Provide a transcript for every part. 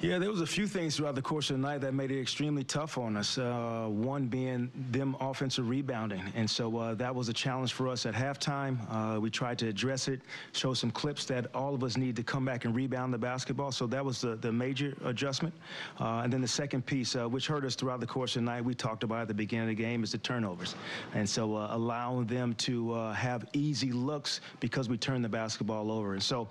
Yeah, there was a few things throughout the course of the night that made it extremely tough on us, one being them offensive rebounding. And so that was a challenge for us at halftime. We tried to address it, show some clips that all of us need to come back and rebound the basketball. So that was the major adjustment. And then the second piece, which hurt us throughout the course of the night, we talked about at the beginning of the game, is the turnovers. And so allowing them to have easy looks because we turned the basketball over. And so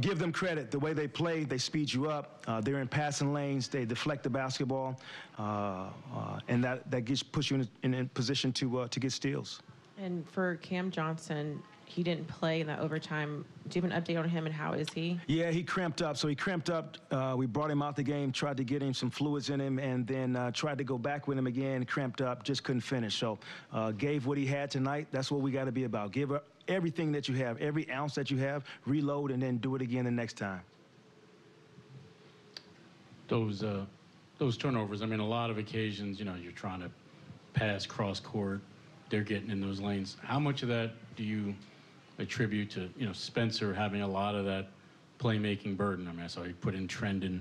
give them credit. The way they play, they speed you up. They're in passing lanes, they deflect the basketball, and that gets puts you in position to get steals. And for Cam Johnson, he didn't play in that overtime. Do you have an update on him and how is he? Yeah, he cramped up. So he cramped up. We brought him out the game, tried to get him some fluids in him, and then tried to go back with him again, cramped up, just couldn't finish. So gave what he had tonight. That's what we got to be about. Give everything that you have, every ounce that you have, reload, and then do it again the next time. Those turnovers, I mean, a lot of occasions, you know, you're trying to pass cross court, they're getting in those lanes. How much of that do you attribute to, you know, Spencer having a lot of that playmaking burden? I mean, I saw you put in Trendon.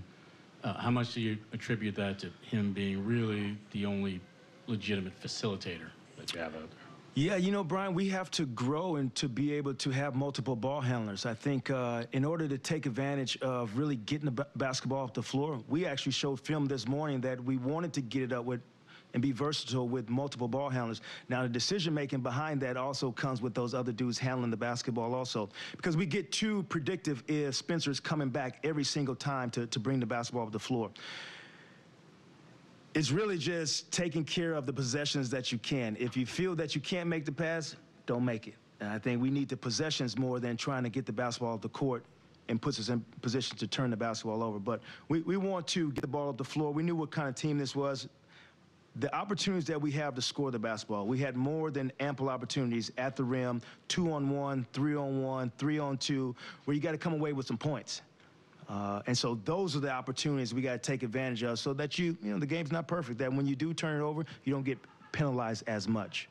How much do you attribute that to him being really the only legitimate facilitator that you have out there? Yeah, you know, Brian, we have to grow and to be able to have multiple ball handlers. I think in order to take advantage of really getting the basketball off the floor, we actually showed film this morning that we wanted to get it up with and be versatile with multiple ball handlers. Now, the decision-making behind that also comes with those other dudes handling the basketball also, because we get too predictive if Spencer's coming back every single time to bring the basketball up the floor. It's really just taking care of the possessions that you can. If you feel that you can't make the pass, don't make it. And I think we need the possessions more than trying to get the basketball off the court and puts us in position to turn the basketball over. But we want to get the ball off the floor. We knew what kind of team this was. The opportunities that we have to score the basketball, we had more than ample opportunities at the rim, 2-on-1, 3-on-1, 3-on-2, where you got to come away with some points. And so those are the opportunities we got to take advantage of so that you know, the game's not perfect, that when you do turn it over, you don't get penalized as much.